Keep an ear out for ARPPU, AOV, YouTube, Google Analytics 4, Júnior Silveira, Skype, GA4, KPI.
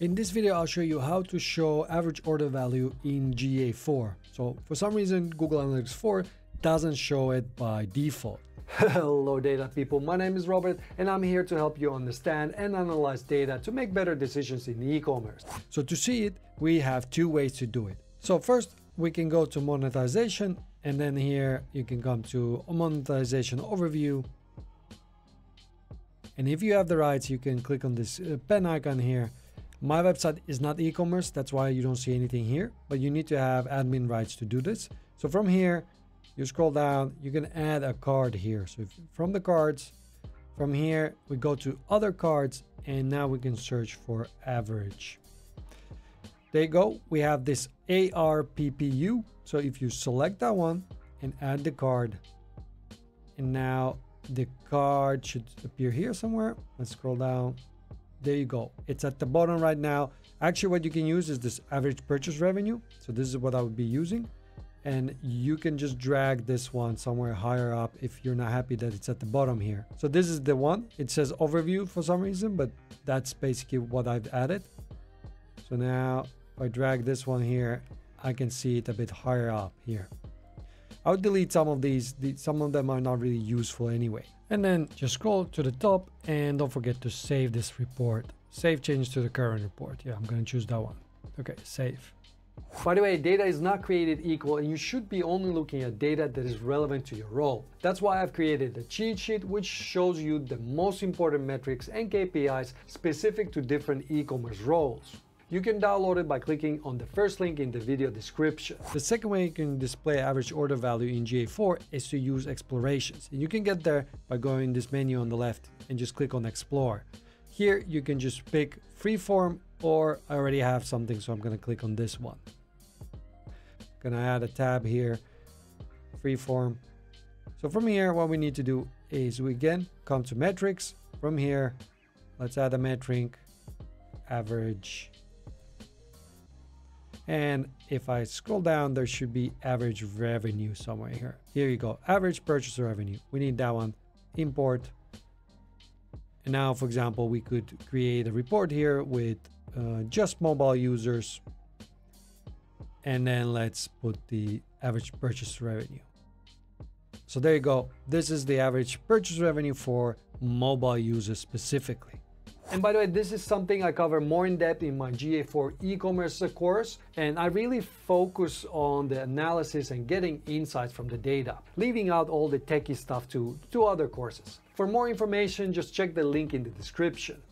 In this video, I'll show you how to show average order value in GA4. So for some reason, Google Analytics 4 doesn't show it by default. Hello data people, my name is Robert and I'm here to help you understand and analyze data to make better decisions in e-commerce. So to see it, we have two ways to do it. So first, we can go to monetization and then here you can come to monetization overview. And if you have the rights, you can click on this pen icon here. My website is not e-commerce, that's why you don't see anything here, but you need to have admin rights to do this. So from here, you scroll down, you can add a card here. So from the cards, from here, we go to other cards, and now we can search for average. There you go, we have this ARPPU. So if you select that one and add the card, and now the card should appear here somewhere. Let's scroll down. There you go, it's at the bottom right now. Actually, what you can use is this average purchase revenue. So this is what I would be using. And you can just drag this one somewhere higher up if you're not happy that it's at the bottom here. So this is the one, it says overview for some reason, but that's basically what I've added. So now if I drag this one here, I can see it a bit higher up here. I would delete some of these, some of them are not really useful anyway. And then just scroll to the top and don't forget to save this report. Save changes to the current report. Yeah, I'm gonna choose that one. Okay, save. By the way, data is not created equal and you should be only looking at data that is relevant to your role. That's why I've created a cheat sheet which shows you the most important metrics and KPIs specific to different e-commerce roles. You can download it by clicking on the first link in the video description. The second way you can display average order value in GA4 is to use explorations. And you can get there by going this menu on the left and just click on explore. Here you can just pick freeform, or I already have something, so I'm gonna click on this one. Gonna add a tab here, freeform. So from here, what we need to do is we again come to metrics. From here, let's add a metric, average. And if I scroll down, there should be average revenue somewhere here. Here you go, average purchase revenue. We need that one, import. And now, for example, we could create a report here with just mobile users. And then let's put the average purchase revenue. So there you go. This is the average purchase revenue for mobile users specifically. And by the way, this is something I cover more in depth in my GA4 e-commerce course, and I really focus on the analysis and getting insights from the data, leaving out all the techie stuff to other courses. For more information, just check the link in the description.